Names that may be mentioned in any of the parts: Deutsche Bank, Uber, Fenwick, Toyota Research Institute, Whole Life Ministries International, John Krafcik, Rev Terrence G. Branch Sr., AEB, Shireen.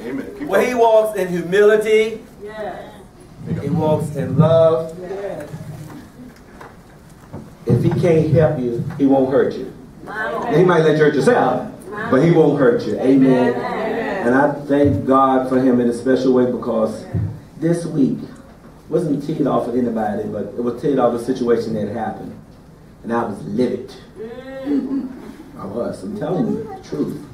Amen. Well, he walks in humility. Yes. He walks in love. Yes. If he can't help you, he won't hurt you. Amen. He might let you hurt yourself, but he won't hurt you. Amen. Amen. And I thank God for him in a special way, because this week wasn't teed off at anybody, but it was teed off a situation that happened. And I was livid. I was. I'm telling you the truth.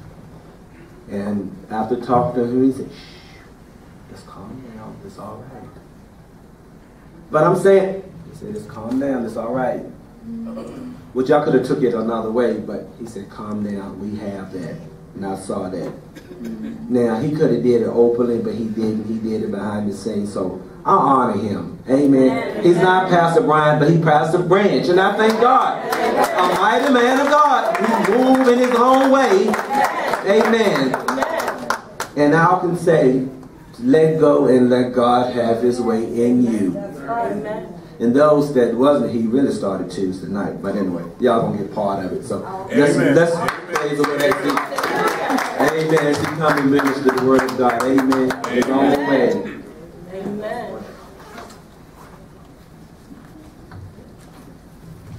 And after talking to him, he said, shh, just calm down, it's all right. But I'm saying, he said, just calm down, it's all right. Which y'all could have took it another way, but he said, calm down, we have that. And I saw that. Now, he could have did it openly, but he didn't. He did it behind the scenes, so I honor him. Amen. He's not Pastor Brian, but he's Pastor Branch, and I thank God. A mighty man of God who moved in his own way. Amen. And I can say, let go and let God have his way in you. And those that wasn't, he really started Tuesday night. But anyway, y'all going to get part of it. So let's praise the Lord. Amen. As he comes and ministers the word of God. Amen. Amen. Amen.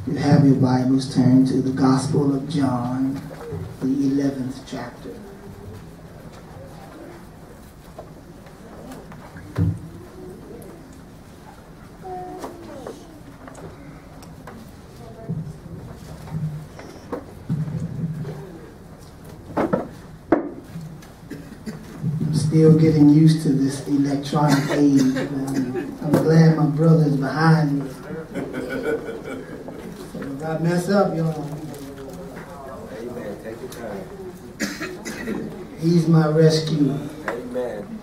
If you have your Bibles, turned to the Gospel of John, the 11th chapter. I'm still getting used to this electronic age. I'm glad my brother's behind me. So if I mess up, y'all, he's my rescuer. Amen.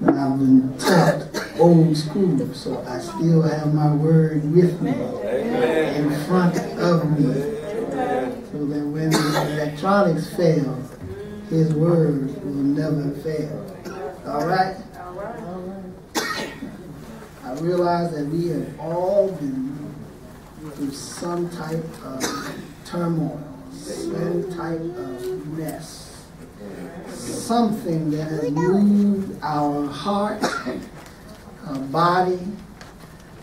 But I've been taught old school, so I still have my word with me. Amen. In front of me. Amen. So that when the electronics fail, his word will never fail. All right? All right. All right. I realize that we have all been through some type of turmoil, some type of mess, something that has moved our heart, our body,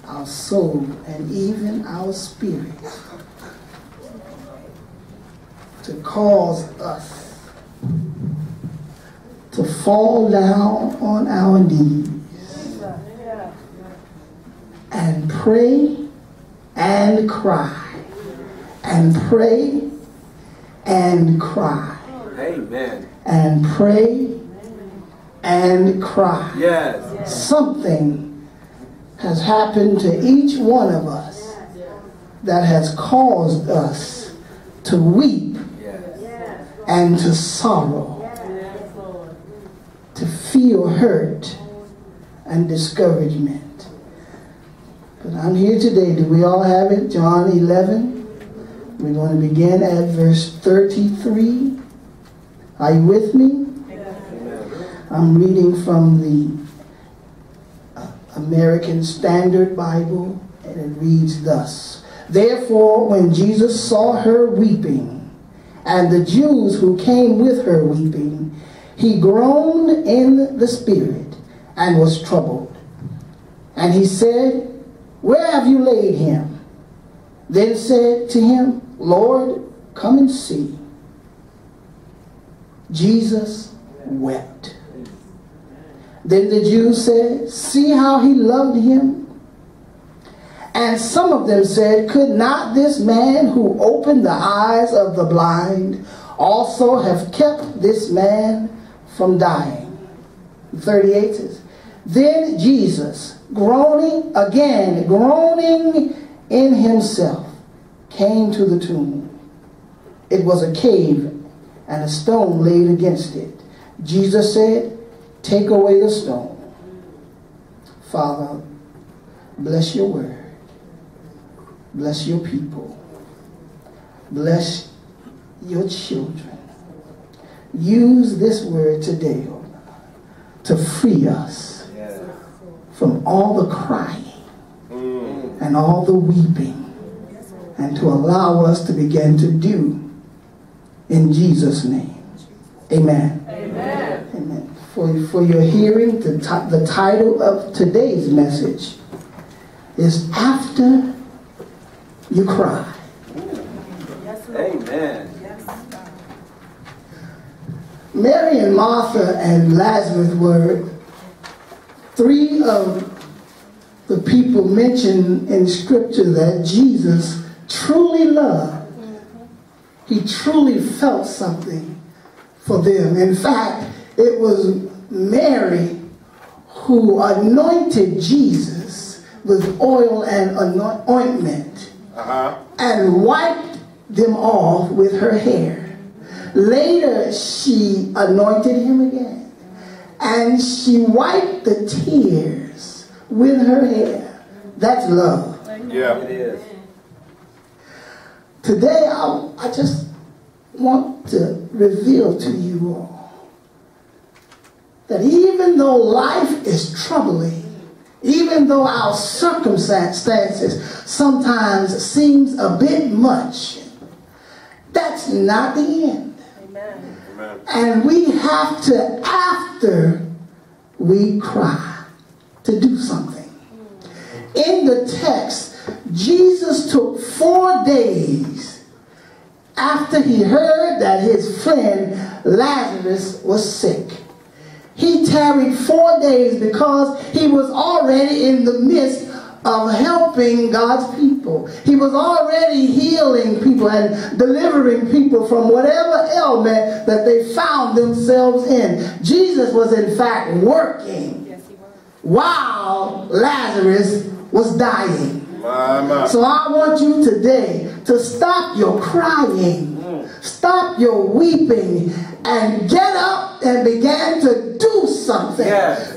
our soul, and even our spirit to cause us to fall down on our knees and pray and cry, and pray, and cry. Amen. And pray, amen, and cry. Yes. Something has happened to each one of us that has caused us to weep, yes, and to sorrow, yes, to feel hurt and discouragement. But I'm here today. Do we all have it? John 11. We're going to begin at verse 33. Are you with me? I'm reading from the American Standard Bible, and it reads thus. Therefore, when Jesus saw her weeping, and the Jews who came with her weeping, he groaned in the spirit and was troubled. And he said, where have you laid him? Then said to him, Lord, come and see. Jesus wept. Then the Jews said, see how he loved him. And some of them said, could not this man who opened the eyes of the blind also have kept this man from dying? 38 says, then Jesus, groaning again, groaning in himself, came to the tomb. It was a cave, and a stone laid against it. Jesus said, take away the stone. Father, bless your word. Bless your people. Bless your children. Use this word today, O God, to free us from all the crying and all the weeping and to allow us to begin to do in Jesus' name. Amen. Amen. Amen. For your hearing, the title of today's message is After You Cry. Amen. Mary and Martha and Lazarus were three of the people mentioned in Scripture that Jesus truly loved. He truly felt something for them. In fact, it was Mary who anointed Jesus with oil and ointment and wiped them off with her hair. Later, she anointed him again, and she wiped the tears with her hair. That's love. Yeah, it is. Today, I just want to reveal to you all that even though life is troubling, even though our circumstances sometimes seems a bit much, that's not the end. And we have to, after we cry, to do something. In the text, Jesus took 4 days after he heard that his friend Lazarus was sick. He tarried 4 days because he was already in the midst of helping God's people. He was already healing people and delivering people from whatever ailment that they found themselves in. Jesus was in fact working while Lazarus was dying. So I want you today to stop your crying, stop your weeping, and get up and begin to do something.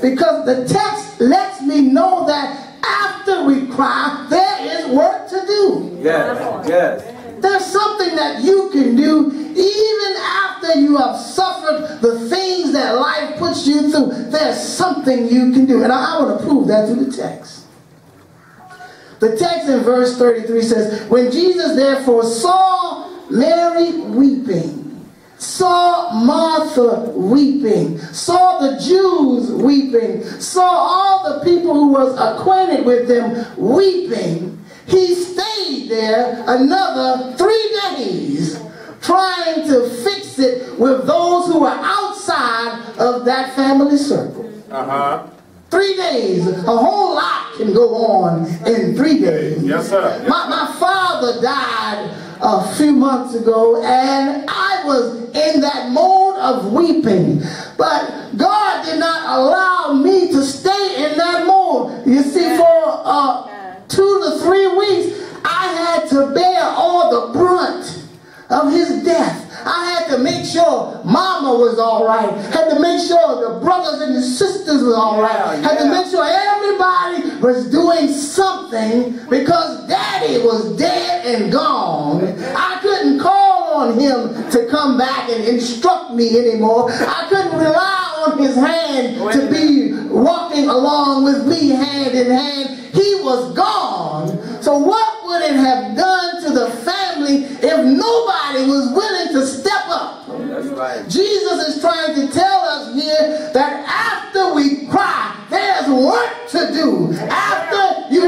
Because the text lets me know that after we cry, there is work to do. Yes, yes. There's something that you can do even after you have suffered the things that life puts you through. There's something you can do. And I want to prove that through the text. The text in verse 33 says, "When Jesus therefore saw Mary weeping, saw Martha weeping, saw the Jews weeping, saw all the people who was acquainted with them weeping, he stayed there another 3 days trying to fix it with those who were outside of that family circle." 3 days. A whole lot can go on in 3 days. Yes, sir. Yes. My father died a few months ago, and I was in that mode of weeping, but God did not allow me to stay in that mode. You see, for 2 to 3 weeks, I had to bear all the brunt of his death. I had to make sure mama was all right. Had to make sure the brothers and the sisters were all right. Had to make sure everybody was doing something because daddy was dead and gone. I couldn't call on him to come back and instruct me anymore. I couldn't rely on his hand to be walking along with me hand in hand. He was gone. So what would it have done to the family if nobody was willing to step up? That's right. Jesus is trying to tell us here that after we cry, there's work to do. After you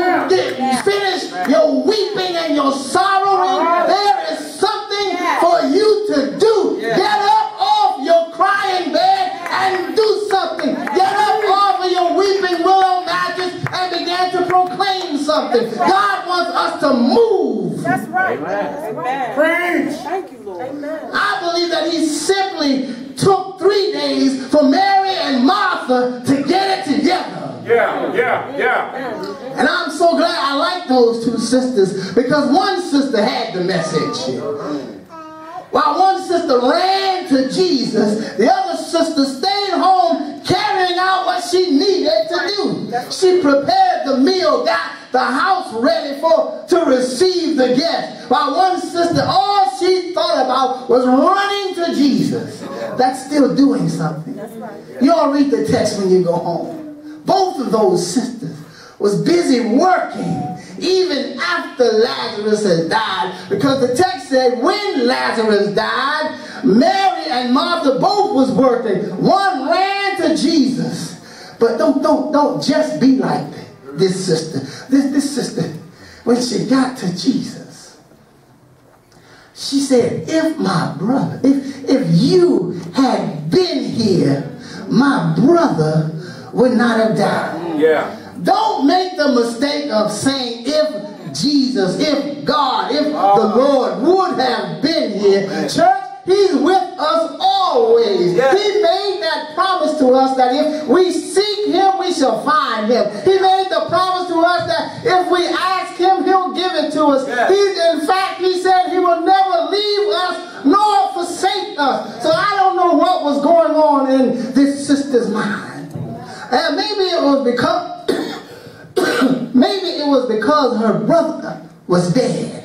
finish your weeping and your sorrowing, there is something for you to do. Get up off your crying bed and do something. Get up off of your weeping willow mattress and begin to proclaim something. God wants us to move. That's right. Amen. Amen. Praise. Thank you, Lord. Amen. I believe that he simply took 3 days for Mary and Martha to get it together. And I'm so glad I like those two sisters, because one sister had the message. While one sister ran to Jesus, the other sister stayed home carrying out what she needed to do. She prepared the meal, got the house ready to receive the guest. While one sister, all she thought about was running to Jesus. That's still doing something. You all read the text when you go home. Both of those sisters was busy working even after Lazarus had died, because the text said when Lazarus died, Mary and Martha both was working. One ran to Jesus. But don't just be like this sister. This sister, when she got to Jesus, she said, if my brother, if you had been here, my brother would not have died. Yeah. Don't make the mistake of saying if Jesus, if God, if the Lord would have been here. Church, he's with us always. Yes. He made that promise to us that if we seek him, we shall find him. He made the promise to us that if we ask him, he'll give it to us. Yes. In fact, he said he will never leave us nor forsake us. So I don't know what was going on in this sister's mind. And maybe it was because her brother was dead.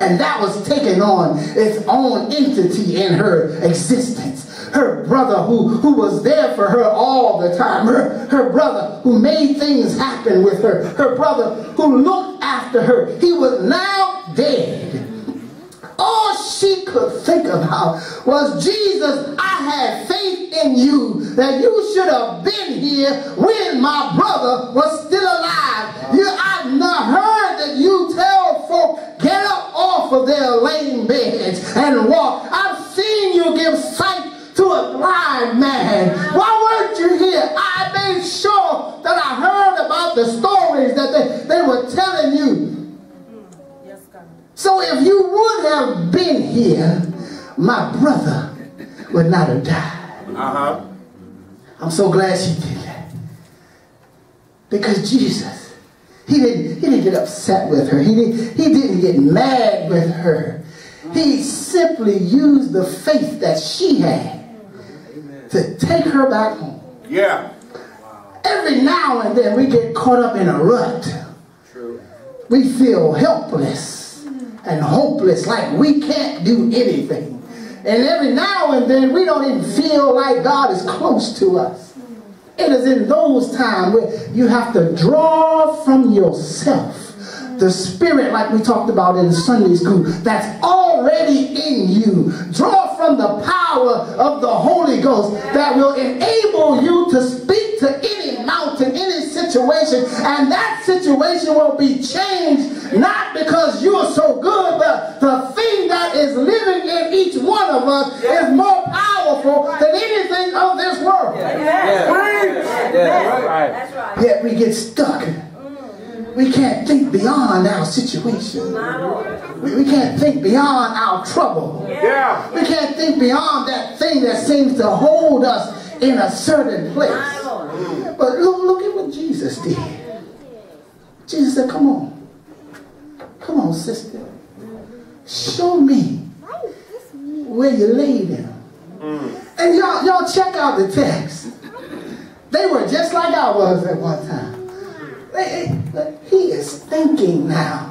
And that was taking on its own entity in her existence. Her brother who was there for her all the time. Her brother who made things happen with her. Her brother who looked after her. He was now dead. All she could think about was, Jesus, I had faith in you that you should have been here when my brother was still alive. I've not heard that you tell folk, get up off of their lame beds and walk. I've seen you give sight to a blind man. Why weren't you here? I made sure that I heard about the stories that they were telling you. So if you would have been here, my brother would not have died. I'm so glad she did that. Because Jesus, he didn't get upset with her. He didn't get mad with her. He simply used the faith that she had to take her back home. Yeah. Wow. Every now and then we get caught up in a rut. True. We feel helpless and hopeless, like we can't do anything. And every now and then we don't even feel like God is close to us. It is in those times where you have to draw from yourself the spirit, like we talked about in Sunday school, that's already in you. Draw from the power of the Holy Ghost that will enable you to speak to any mountain, any situation, and that situation will be changed, not because you are so good, but the thing that is living in each one of us is more powerful than anything of this world. Yet we get stuck. We can't think beyond our situation. We can't think beyond our trouble. Yeah. We can't think beyond that thing that seems to hold us in a certain place. But look at what Jesus did. Jesus said, come on. Come on, sister. Show me where you laid him. And y'all check out the text. They were just like I was at one time. He is thinking now.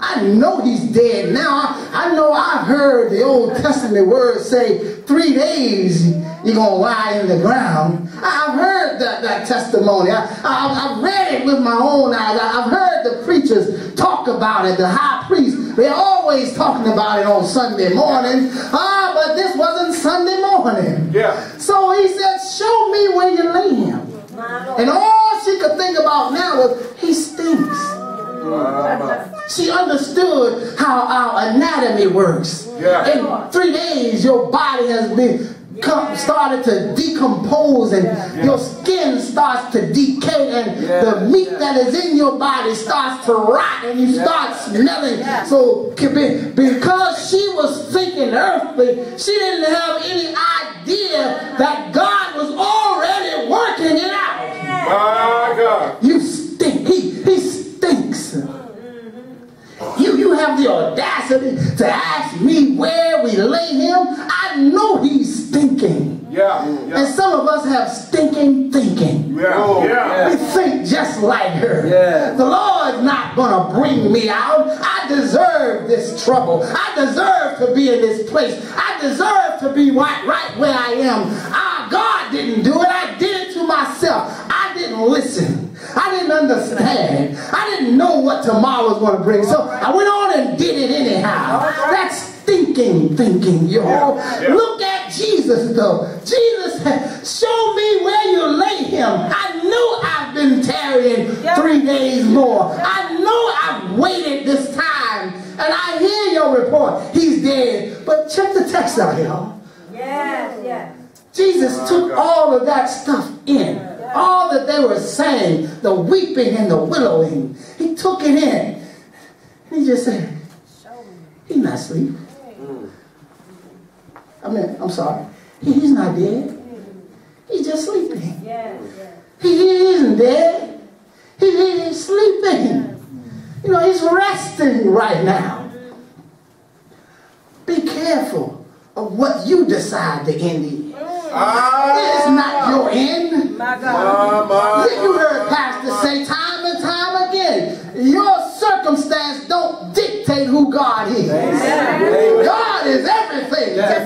I know he's dead now. I know I heard the Old Testament word say 3 days you're going to lie in the ground. I've heard that testimony. I've read it with my own eyes. I've heard the preachers talk about it, the high priest. They're always talking about it on Sunday morning. But this wasn't Sunday morning. Yeah. So he said, show me where you lay him. And all she could think about now was, he stinks. She understood how our anatomy works. Yeah. In 3 days, your body has started to decompose, and your skin starts to decay, and the meat that is in your body starts to rot, and you start smelling. So because she was thinking earthly, she didn't have any idea that God was already working it out. My God. You stink. He stinks. You have the audacity to ask me where we lay him. I know he's stinking. And some of us have stinking thinking. We think just like her. The Lord's not going to bring me out. I deserve this trouble. I deserve to be in this place. I deserve to be right where I am. God didn't do it. I did it to myself. I didn't listen. I didn't understand. I didn't know what tomorrow was going to bring. So I went on and did it anyhow. That's thinking, y'all. Look at Jesus, though. Jesus, show me where you lay him. I know I've been tarrying 3 days more. I know I've waited this time. And I hear your report. He's dead. But check the text out, y'all. Yes. Jesus took all of that stuff in. All that they were saying, the weeping and the willowing. He took it in. And he just said, he's not asleep. I mean, I'm sorry. He's not dead. He's just sleeping. He isn't dead. He's sleeping. You know, he's resting right now. Be careful of what you decide the end is. It is not your end. You heard pastors say time and time again, your circumstance don't dictate who God is. God is everything to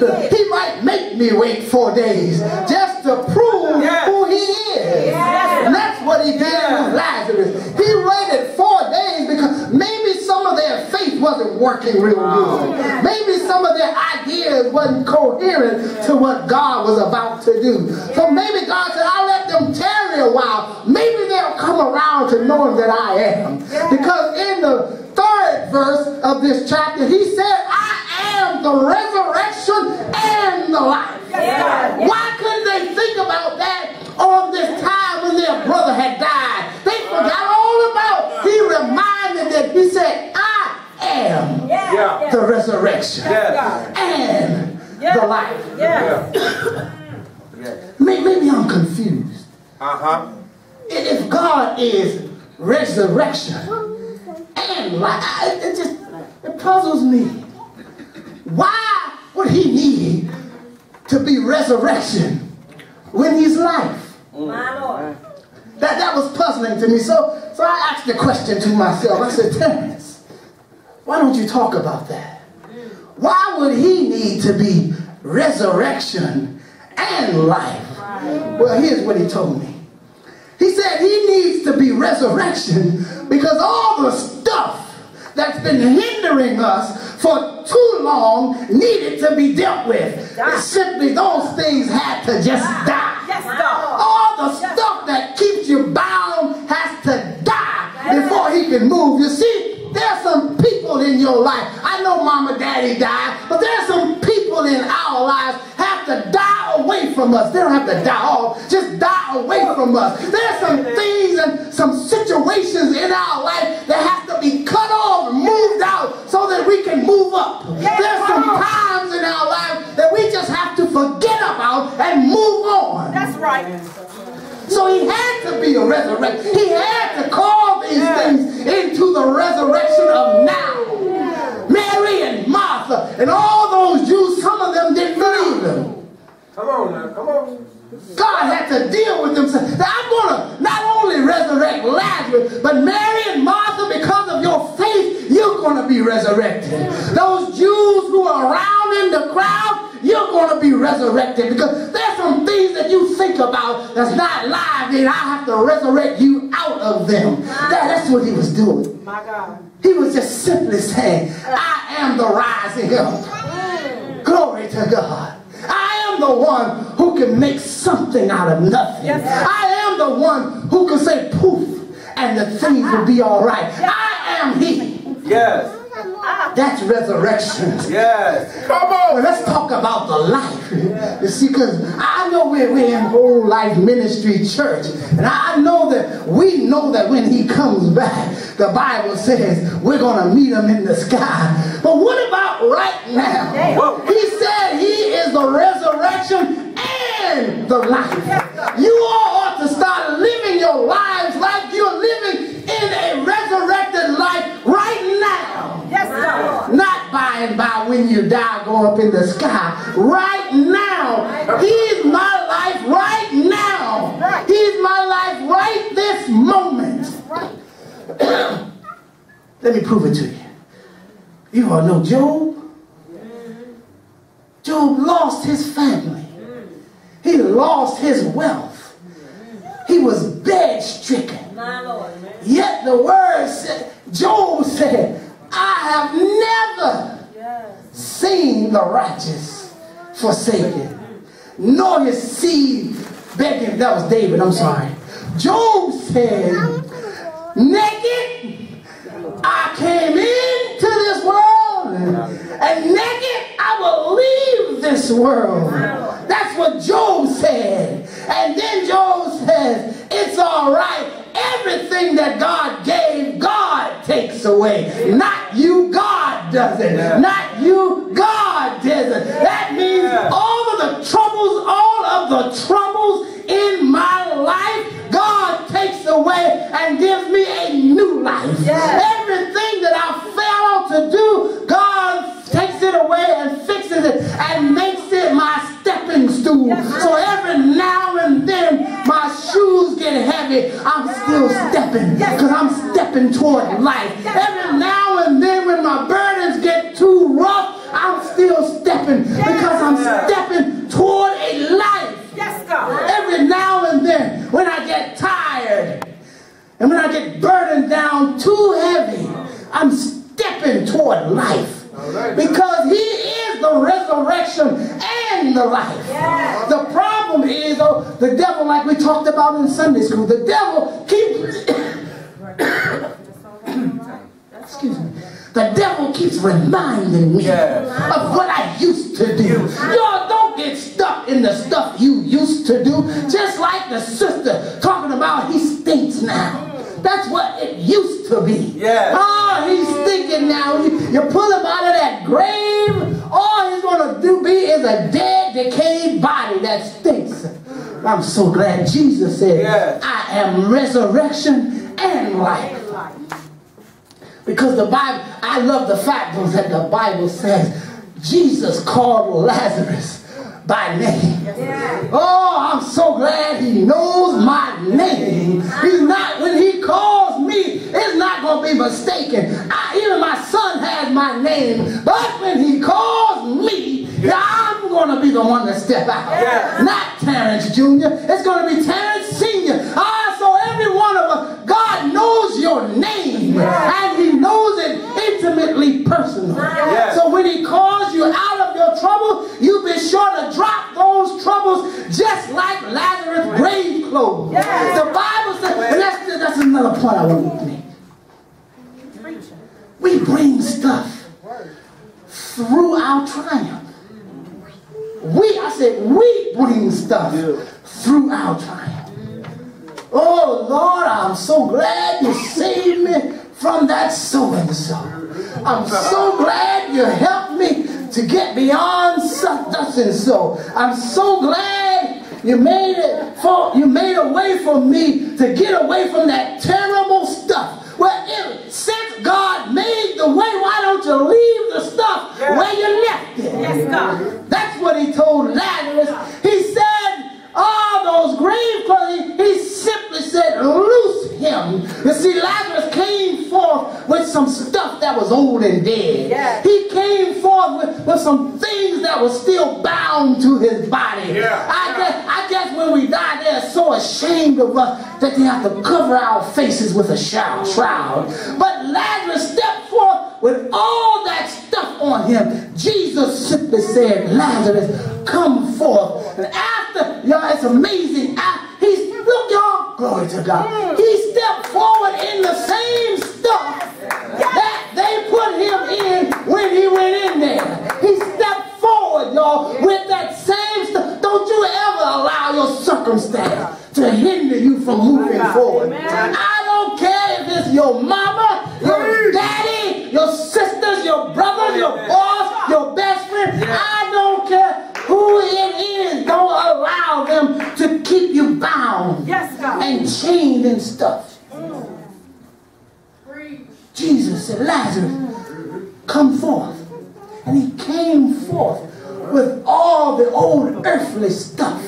me. He might make me wait 4 days just to prove who he is. And that's what he did with Lazarus. He waited 4 days because maybe some of their faith wasn't working real good. Maybe some of their ideas wasn't coherent to what God was about to do. So maybe God said, I'll let them tarry a while. Maybe they'll come around to knowing that I am. Because in the third verse of this chapter, he said, I am the resurrection and the life. Why couldn't they think about that on this time when their brother had died? They forgot all about. He reminded them. He said, I am the resurrection and the life. Maybe I'm confused. If God is resurrection, it puzzles me. Why would he need to be resurrection when he's life? That was puzzling to me. So I asked the question to myself. I said, Terrence, why don't you talk about that? Why would he need to be resurrection and life? Well, here's what he told me. He said he needs to be resurrection because all the stuff that's been hindering us for too long needed to be dealt with. It's simply those things had to just die. All the stuff that keeps you bound has to die before he can move. You see, there's some people in your life. I know mom and daddy died, but there's some people in our lives have to die away from us. They don't have to die off, just die away from us. There's some things and some situations in our life that have to be cut off and moved out so that we can move up. There's some times in our life that we just have to forget about and move on. That's right. So he had to be a resurrection. He had to call these things into the resurrection of now. Mary and Martha and all those Jews, some of them didn't believe him. Come on. God had to deal with them. I'm going to not only resurrect Lazarus, but Mary and Martha, because of your faith, you're going to be resurrected. Those Jews who are around in the crowd, you're going to be resurrected because there's some things that you think about that's not live, and I have to resurrect you out of them. That's what he was doing. He was just simply saying, I am the rising up. Glory to God. I am the one who can make something out of nothing. I am the one who can say poof and the things will be all right. I am he. That's resurrection. Come on. Let's talk about the life. You see, because I know we're in Whole Life Ministry Church, and I know that we know that when he comes back, the Bible says we're going to meet him in the sky. But what about right now? He said he is the resurrection and the life. You all ought to start living your lives like you're living in a resurrected life right now. Not by and by when you die, go up in the sky. Right now. He's my life right now. He's my life right this moment. Let me prove it to you. You all know Job. Job lost his family. He lost his wealth. He was bed that the word said, Job said, I have never seen the righteous forsaken, nor his seed begging. That was David, I'm sorry. Job said, naked I came into this world, and naked I will leave this world. That's what Job said. And then Job says, it's all right. Everything that God gave, God takes away. Not you, God does it. Not you, God does it. That means all of the troubles, all of the troubles in my life, God takes away and gives me a new life. Everything that I failed to do, God takes it away and fixes it and makes it my stepping stool. So every now and then, my shoes get heavy. I'm still stepping because I'm stepping toward life. Every now and then when my burdens get too rough, I'm still stepping because I'm stepping toward a life. Every now and then when I get tired and when I get burdened down too heavy, I'm stepping toward life because He is the resurrection and the life. The problem is the devil, like we talked about in Sunday school, the devil keeps reminding me of what I used to do. Y'all don't get stuck in the stuff you used to do. Just like the sister talking about he stinks now. That's what it used to be. Oh, he's stinking now. You pull him out of that grave, all he's going to do be is a dead, decayed body that stinks. I'm so glad Jesus said, I am resurrection and life. Because the Bible, I love the fact that the Bible says Jesus called Lazarus by name. Oh, I'm so glad He knows my name. He's not, when He calls me, it's not going to be mistaken. Even my son has my name, but when He calls me, I'm going to be the one to step out. Not Terrence Jr. It's going to be Terrence Sr. So every one of us, God knows your name, and He knows it intimately personal. So when He calls you out of your trouble, you be sure to drop those troubles just like Lazarus' grave clothes. The Bible says, and that's another point I want to make. We bring stuff through our triumph. We bring stuff through our triumph. Oh, Lord, I'm so glad You saved me from that so-and-so. I'm so glad You helped me to get beyond such and so. I'm so glad You made a way for me to get away from that terrible stuff. Well, since God made the way, why don't you leave the stuff where you left it? That's what He told Lazarus. He said, all those grave clothes, He simply said, loose him. You see, Lazarus came forth with some stuff that was old and dead. He came forth with some things that were still bound to his body. I guess when we die, they're so ashamed of us that they have to cover our faces with a shroud. But Lazarus stepped forth with all that stuff on him. Jesus simply said, Lazarus, come forth. And after, y'all, it's amazing. Look, y'all, glory to God. He stepped forward in the same stuff that they put him in when he went in there. He stepped forward, y'all, with that same stuff. Don't you ever allow your circumstance to hinder you from moving forward. I don't care if it's your mama, your daddy, your sisters, your brothers, your boss, your best friend. I don't care who it is. Don't allow them to keep you bound and chained and stuff. Jesus said, Lazarus, come forth. And he came forth with all the old earthly stuff.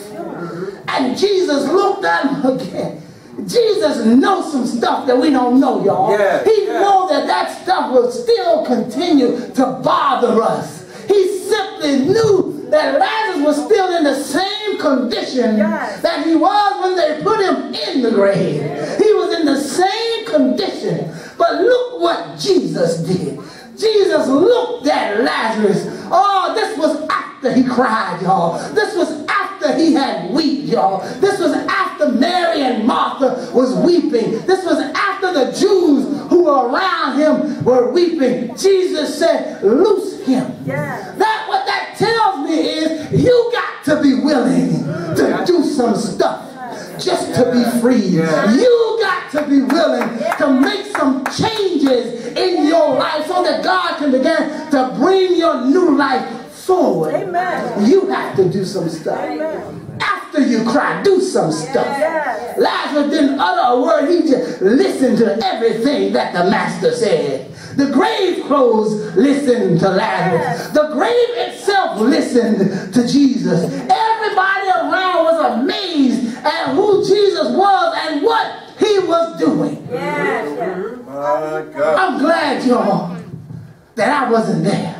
And Jesus looked at him again. Jesus knows some stuff that we don't know, y'all. He knows that stuff will still continue to bother us. He simply knew that Lazarus was still in the same condition that he was when they put him in the grave. He was in the same condition condition. But look what Jesus did. Jesus looked at Lazarus. Oh, this was after he cried, y'all. This was after he had weep, y'all. This was after Mary and Martha was weeping. This was after the Jews who were around him were weeping. Jesus said, loose him. Yeah. That what that tells me is you got to be willing to do some stuff just to be free. Yeah. You got to be willing to make some changes in your life so that God can begin to bring your new life forward. Amen. You have to do some stuff. Amen. After you cry, do some stuff. Yeah. Lazarus didn't utter a word. He just listened to everything that the master said. The grave clothes listened to Lazarus. The grave itself listened to Jesus. Everybody around was amazed at who Jesus was and what he was doing. Yes. I'm glad, y'all, that I wasn't there.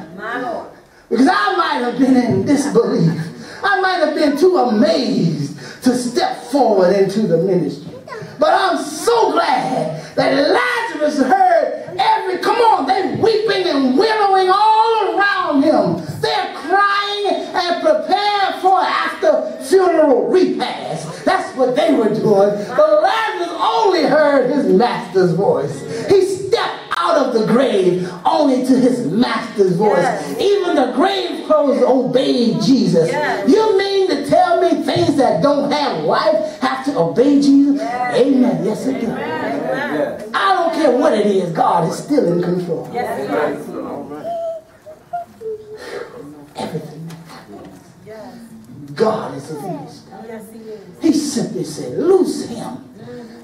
Because I might have been in disbelief. I might have been too amazed to step forward into the ministry. But I'm so glad that Lazarus heard every, come on, they're weeping and winnowing all around him. They're crying and preparing for after funeral repast. That's what they were doing. But Lazarus only heard his master's voice. He stepped out of the grave only to his master's voice. Yes. Even the grave clothes obeyed Jesus. Yes. You mean to tell me things that don't have life have to obey Jesus? Yes. Amen. Yes, it does. Yes. I don't care what it is. God is still in control. Yes. Everything that happens, God is in control. He simply said, loose him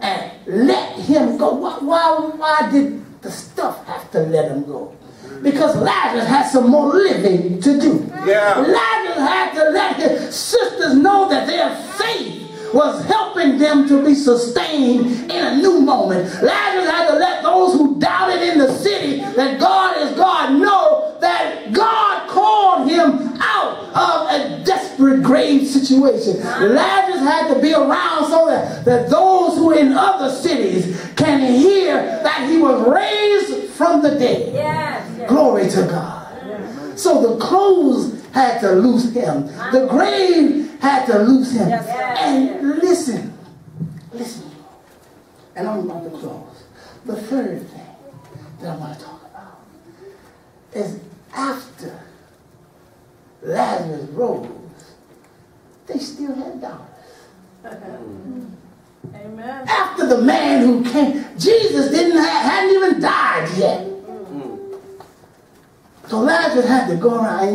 and let him go. Why did the stuff have to let him go? Because Lazarus had some more living to do. Yeah. Lazarus had to let his sisters know that their faith was helping them to be sustained in a new moment. Lazarus had to let those who doubted in the city that God is God know that God called him out of a desperate grave situation. Lazarus had to be around so that those who in other cities can hear that he was raised from the dead. Yes, yes. Glory to God. Yes. So the clothes had to loose him. The grave had to loose him. Yes, yes, and yes. Listen. And I'm about to close. The third thing that I want to talk about is after Lazarus rose, they still had doubters. Amen. After the man who came, Jesus hadn't even died yet. So Lazarus had to go around,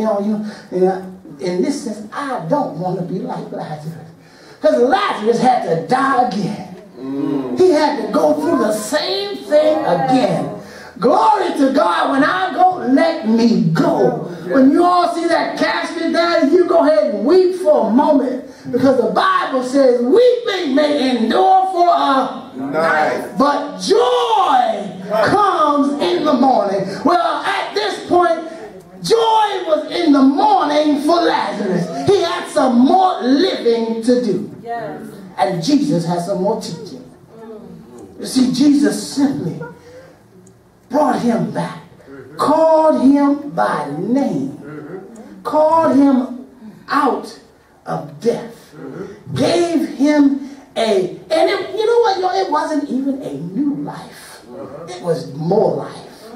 you know, in this sense, I don't want to be like Lazarus. Because Lazarus had to die again. He had to go through the same thing again. Glory to God, when I go, let me go. When you all see that casket there, you go ahead and weep for a moment. Because the Bible says, weeping may endure for a night, but joy comes in the morning. Well, at this point, joy was in the morning for Lazarus. He had some more living to do. Yes. And Jesus had some more teaching. You see, Jesus simply brought him back, called him by name, called him out of death, gave him it wasn't even a new life. It was more life.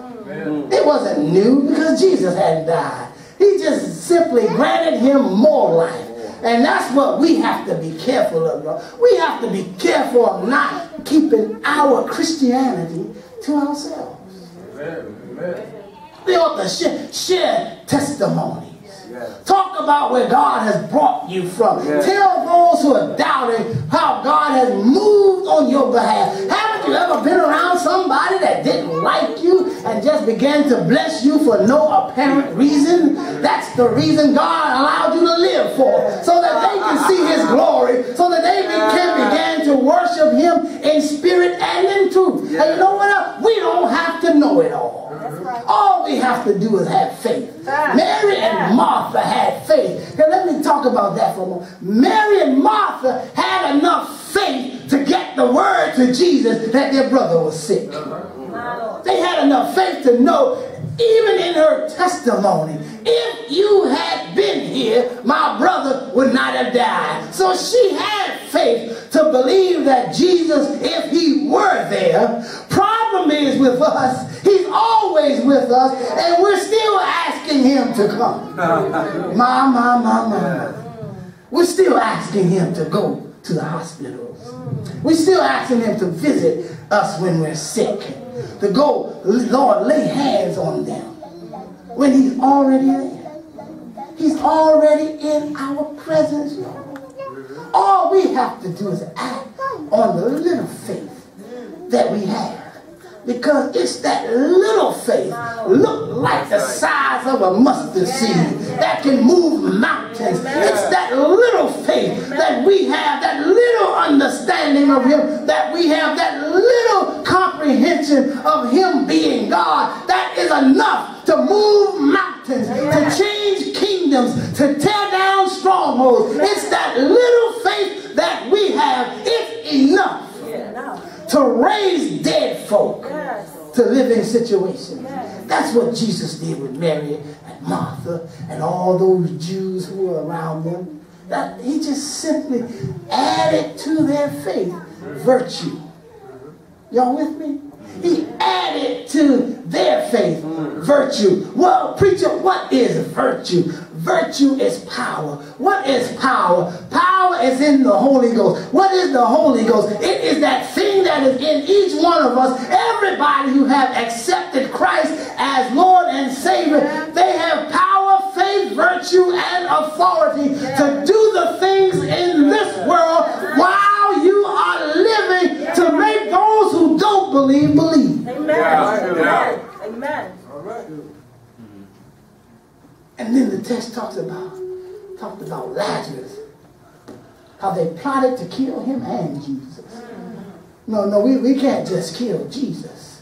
It wasn't new because Jesus hadn't died. He just simply granted him more life. And that's what we have to be careful of, y'all. We have to be careful of not keeping our Christianity to ourselves. Amen. We ought to share testimonies. Yes. Talk about where God has brought you from. Yes. Tell those who are doubting how God has moved on your behalf. Haven't you ever been around somebody that didn't like you and just began to bless you for no apparent reason? That's the reason God allowed you to live for, so that they can see his glory, so that they can begin to worship him in spirit and in truth. Yes. And you know what else? We don't have to know it all. All we have to do is have faith. Mary and Martha had faith. Now let me talk about that for a moment. Mary and Martha had enough faith to get the word to Jesus that their brother was sick. They had enough faith to know, even in her testimony, if you had been here, my brother would not have died. So she had faith to believe that Jesus, if he were there. Problem is with us, he's always with us, and we're still asking him to come. We're still asking him to go to the hospitals. We're still asking him to visit us when we're sick. To go, Lord, lay hands on them. When he's already there. He's already in our presence, Lord. All we have to do is act on the little faith that we have. Because it's that little faith, look like the size of a mustard seed, that can move mountains. It's that little faith that we have, that little understanding of him, that we have, that little comprehension of him being God, that is enough to move mountains, to change kingdoms, to tear down strongholds. It's that little faith that we have. It's enough to raise dead folk to live in situations. That's what Jesus did with Mary and Martha and all those Jews who were around them. That he just simply added to their faith virtue. Y'all with me? He added to their faith virtue. Well, preacher, what is virtue? Virtue is power. What is power? Power is in the Holy Ghost. What is the Holy Ghost? It is that thing that is in each one of us. Everybody who have accepted Christ as Lord and Savior, they have power, faith, virtue, and authority to do the things in this world while you are living to make those who don't believe, believe. Amen. Amen. All right. And then the text talked about Lazarus, how they plotted to kill him and Jesus. No, we can't just kill Jesus.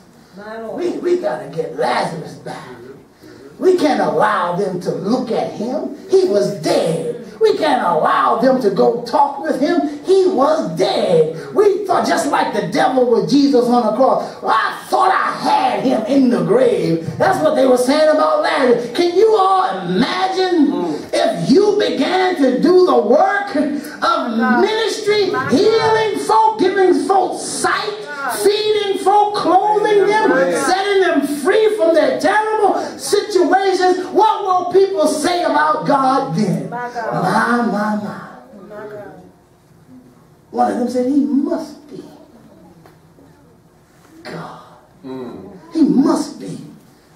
We gotta get Lazarus back. We can't allow them to look at him. He was dead. We can't allow them to go talk with him. He was dead. We thought, just like the devil with Jesus on the cross, well, I thought I had him in the grave. That's what they were saying about Lazarus. Can you all imagine if you began to do the work of ministry, healing folk, giving folk sight, feeding folk, clothing them, setting them free from their terrible situations? What will people say about God then? My God. My God. One of them said, he must be God. He must be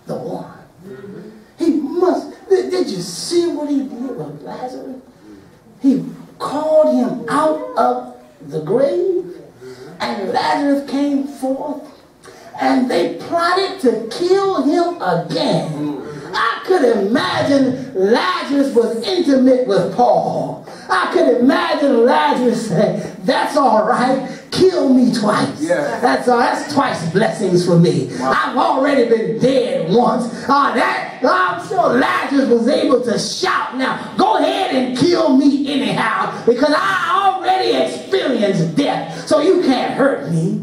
the one. He must. Did you see what he did with Lazarus? He called him out of the grave. And Lazarus came forth, and they plotted to kill him again. I could imagine Lazarus was intimate with Paul. I could imagine Lazarus saying, that's all right. Kill me twice. That's twice blessings for me. I've already been dead once. I'm sure Lazarus was able to shout, now go ahead and kill me anyhow, because I already experienced death, so you can't hurt me.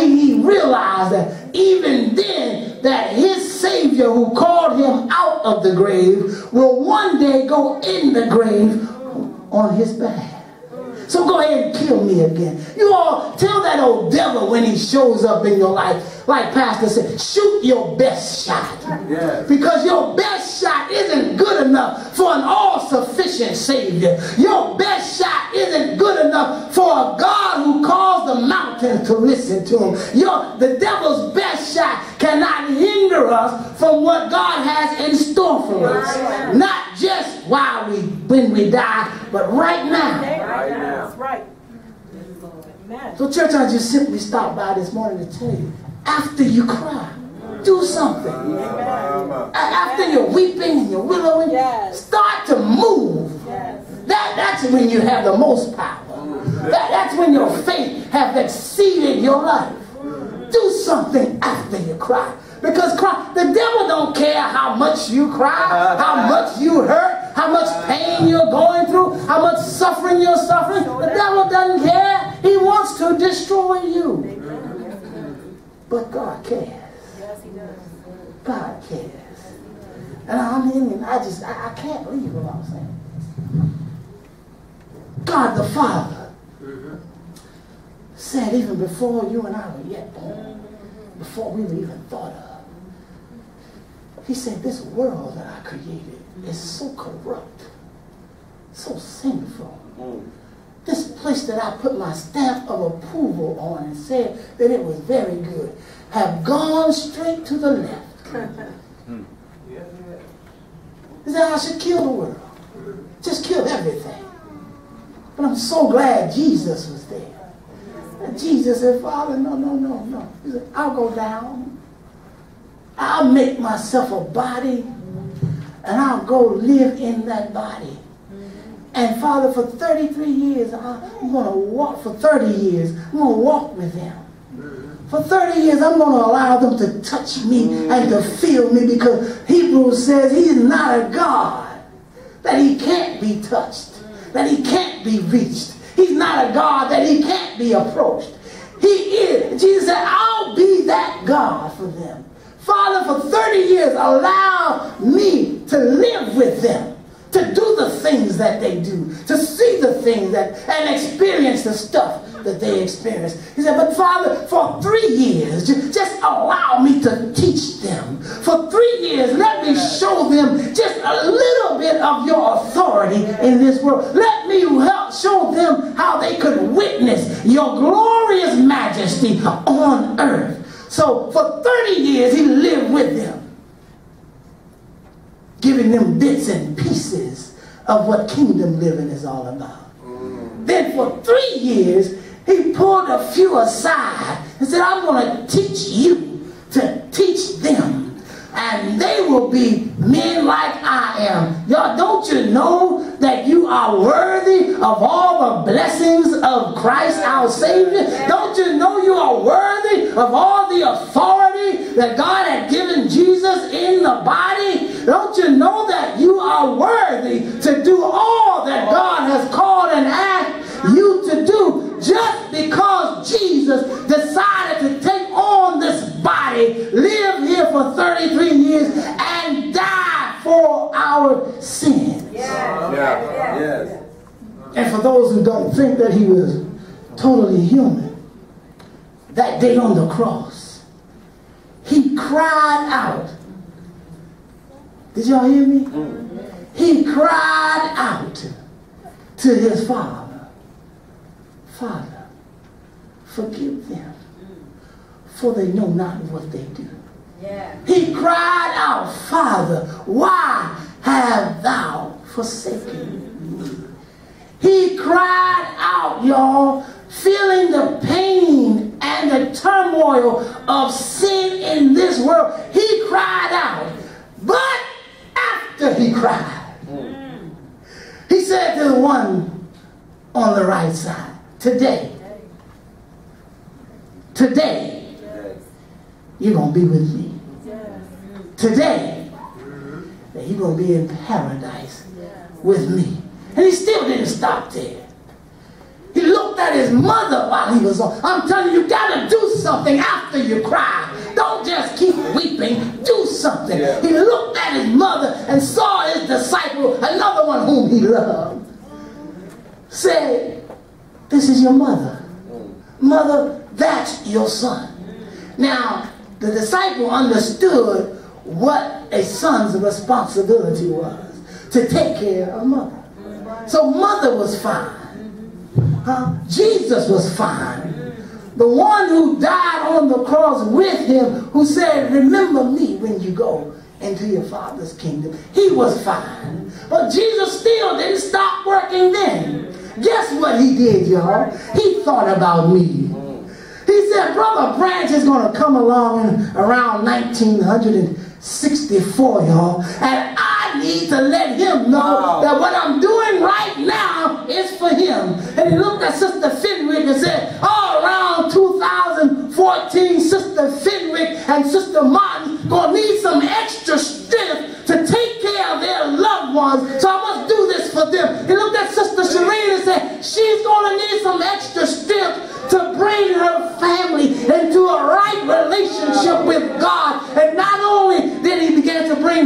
He realized that even then that his Savior who called him out of the grave will one day go in the grave on his behalf. So go ahead and kill me again. You all tell that old devil when he shows up in your life, like Pastor said, shoot your best shot. Because your best shot isn't good enough for an all-sufficient Savior. Your best shot isn't good enough for a God who calls the mountains to listen to him. The devil's best shot cannot hinder us from what God has in store for us. Not just when we die, but right now. That's right. So church, I just simply stopped by this morning to tell you, after you cry, do something. After you're weeping and you're willowing, start to move. That's when you have the most power. That's when your faith has exceeded your life. Do something after you cry. Because the devil don't care how much you cry, how much you hurt, how much pain you're going through, how much suffering you're suffering. The devil doesn't care. He wants to destroy you. Amen. But God cares. Yes, he does. God cares. Yes, and I mean, I can't believe what I'm saying. God the Father said, even before you and I were yet born, before we were even thought of, he said, this world that I created is so corrupt, so sinful. This place that I put my stamp of approval on and said that it was very good, have gone straight to the left. He said, I should kill the world. Just kill everything. But I'm so glad Jesus was there. And Jesus said, Father, no, no, no, no. He said, I'll go down. I'll make myself a body. And I'll go live in that body. And Father, for 33 years, I'm going to walk, for 30 years, I'm going to walk with them. For 30 years, I'm going to allow them to touch me and to feel me, because Hebrews says he's not a God that he can't be touched, that he can't be reached. He's not a God that he can't be approached. He is. Jesus said, I'll be that God for them. Father, for 30 years, allow me to live with them, to do the things that they do, to see the things and experience the stuff that they experience. He said, but Father, for 3 years, just allow me to teach them. For 3 years, let me show them just a little bit of your authority in this world. Let me help show them how they could witness your glorious majesty on earth. So for 30 years, he lived with them, giving them bits and pieces of what kingdom living is all about. Then for 3 years, he pulled a few aside and said, I'm going to teach you to teach them. And they will be men like I am. Y'all, don't you know that you are worthy of all the blessings of Christ our Savior? Don't you know you are worthy of all the authority that God had given Jesus in the body? Don't you know that you are worthy to do all that God has called and asked you to do? Just because Jesus decided to take on this body, live here for 33 years, and die for our sins. Yes. And for those who don't think that he was totally human, that day on the cross, he cried out. Did y'all hear me? He cried out to his Father, Father, forgive them, for they know not what they do. He cried out, Father, why have thou forsaken me? He cried out, y'all, feeling the pain and the turmoil of sin in this world. He cried out, but after he cried, he said to the one on the right side, today, you're going to be with me. Today, that you're going to be in paradise with me. And he still didn't stop there. He looked at his mother while he was on. I'm telling you, you got to do something after you cry. Don't just keep weeping. Do something. He looked at his mother and saw his disciple, another one whom he loved. Said, this is your mother. Mother, that's your son. Now, the disciple understood what a son's responsibility was, to take care of mother. So mother was fine. Jesus was fine. The one who died on the cross with him, who said, remember me when you go into your Father's kingdom, he was fine. But Jesus still didn't stop working then. Guess what he did, y'all? He thought about me. He said, Brother Branch is going to come along around 1964, y'all. And I need to let him know that what I'm doing right now is for him. And he looked at Sister Fenwick and said, oh, around 2014, Sister Fenwick and Sister Martin going to need some extra strength to take care of their loved ones. So I must do this for them. He looked at Sister Shireen and said, she's going to need some extra strength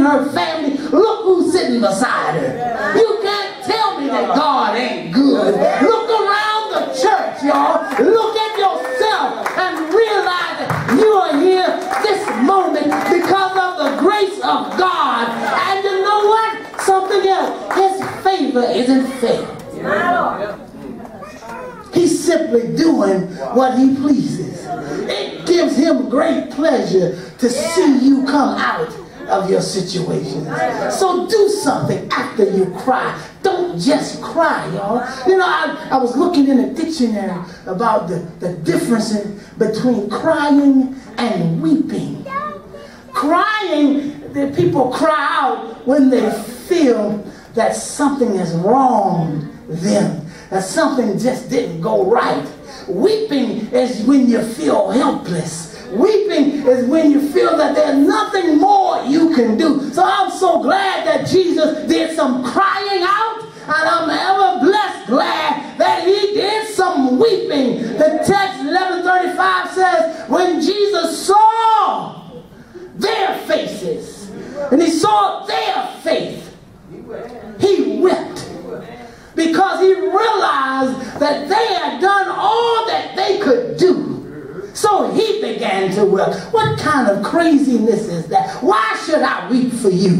and her family, look who's sitting beside her. You can't tell me that God ain't good. Look around the church, y'all. Look at yourself and realize that you are here this moment because of the grace of God. And you know what? Something else. His favor isn't fair. He's simply doing what he pleases. It gives him great pleasure to see you come out of your situations. So do something after you cry. Don't just cry, y'all. You know, I was looking in a dictionary about the difference between crying and weeping. Crying, the people cry out when they feel that something has wronged them. That something just didn't go right. Weeping is when you feel helpless. Weeping is when you feel that there's nothing more you can do. So I'm so glad that Jesus did some crying out, and I'm ever blessed glad that he did some weeping. The text 11:35 says, when Jesus saw their faces, and he saw their faith, he wept. Because he realized that they had done all that they could do. So he began to weep. What kind of craziness is that? Why should I weep for you?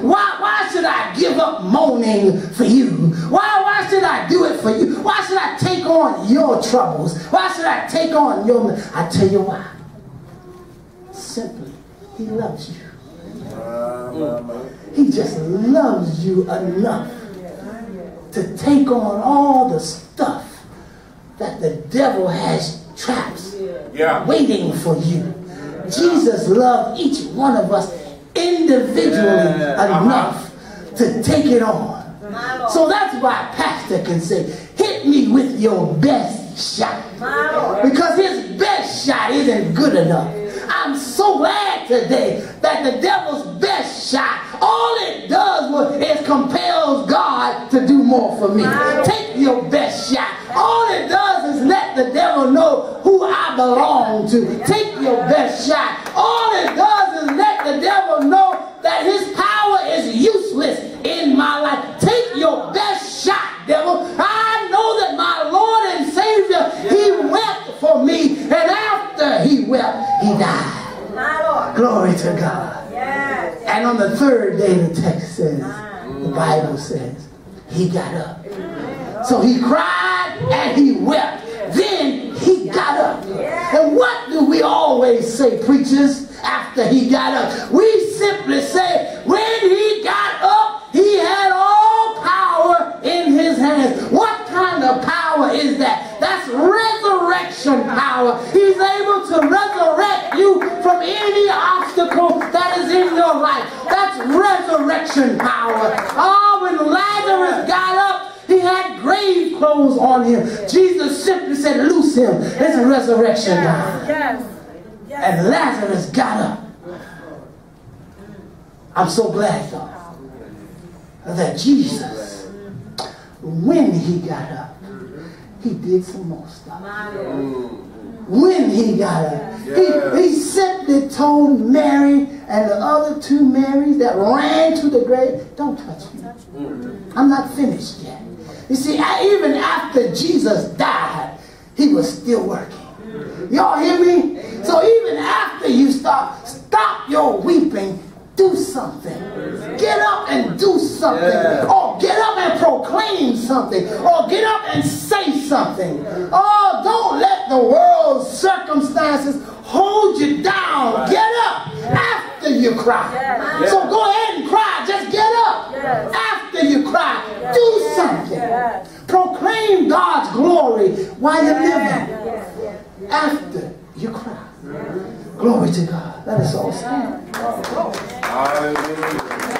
Why should I give up moaning for you? Why should I do it for you? Why should I take on your troubles? Why should I take on your... I tell you why. Simply, he loves you. He just loves you enough to take on all the stuff that the devil has traps waiting for you. Jesus loved each one of us individually enough to take it on. So that's why Pastor can say, hit me with your best shot. Because his best shot isn't good enough. I'm so glad today that the devil's best shot, all it does is compels God to do more for me. Take your best shot. All it does is let the devil know who I belong to. Take your best shot. All it does is let the devil know that his power is useless in my life. Take your best shot, devil. I know that my Lord and Savior, he wept for me, and after he wept, he died. Glory to God. And on the third day, the text says, the Bible says, he got up. So he cried and he wept. Then he got up. And what do we always say, preachers, after he got up? We simply say, when he got up, he had all power in his hands. What kind of power is that? That's resurrection power. He's able to resurrect you from any obstacle that is in your life. That's resurrection power. Oh, when Lazarus got up, he had grave clothes on him. Jesus simply said, loose him. It's resurrection power. And Lazarus got up. I'm so glad, y'all, that Jesus, when he got up, he did some more stuff. When he got up, he simply told Mary and the other two Marys that ran to the grave, don't touch me. I'm not finished yet. You see, even after Jesus died, he was still working. Y'all hear me? So even after you stop your weeping. Do something. Get up and do something. Or get up and proclaim something. Or get up and say something. Oh, don't let the world's circumstances hold you down. Get up after you cry. So go ahead and cry. Just get up after you cry. Do something. Proclaim God's glory while you're living. After you cry. Glory to God. Let us all stand. Hallelujah.